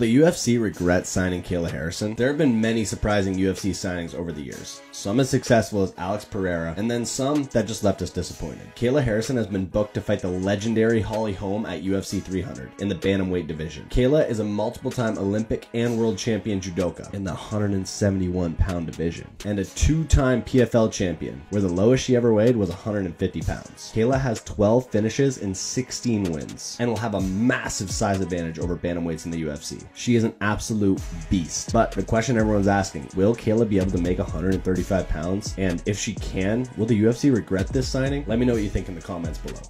Will the UFC regret signing Kayla Harrison? There have been many surprising UFC signings over the years, some as successful as Alex Pereira, and then some that just left us disappointed. Kayla Harrison has been booked to fight the legendary Holly Holm at UFC 300 in the bantamweight division. Kayla is a multiple-time Olympic and world champion judoka in the 171-pound division, and a two-time PFL champion, where the lowest she ever weighed was 150 pounds. Kayla has 12 finishes and 16 wins, and will have a massive size advantage over bantamweights in the UFC. She is an absolute beast. But the question everyone's asking, will Kayla be able to make 135 pounds? And if she can, will the UFC regret this signing? Let me know what you think in the comments below.